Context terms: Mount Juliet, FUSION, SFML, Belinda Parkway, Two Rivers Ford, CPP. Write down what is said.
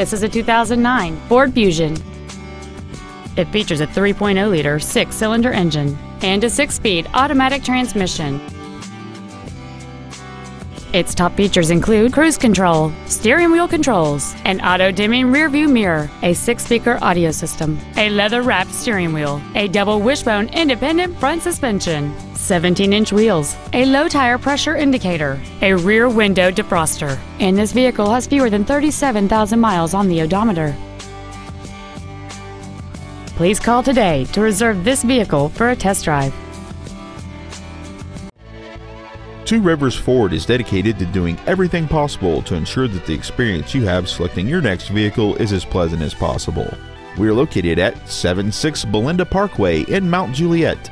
This is a 2009 Ford Fusion. It features a 3.0-liter six-cylinder engine and a six-speed automatic transmission. Its top features include cruise control, steering wheel controls, an auto-dimming rearview mirror, a six-speaker audio system, a leather-wrapped steering wheel, a double wishbone independent front suspension, 17-inch wheels, a low tire pressure indicator, a rear window defroster, and this vehicle has fewer than 37,000 miles on the odometer. Please call today to reserve this vehicle for a test drive. Two Rivers Ford is dedicated to doing everything possible to ensure that the experience you have selecting your next vehicle is as pleasant as possible. We are located at 76 Belinda Parkway in Mount Juliet.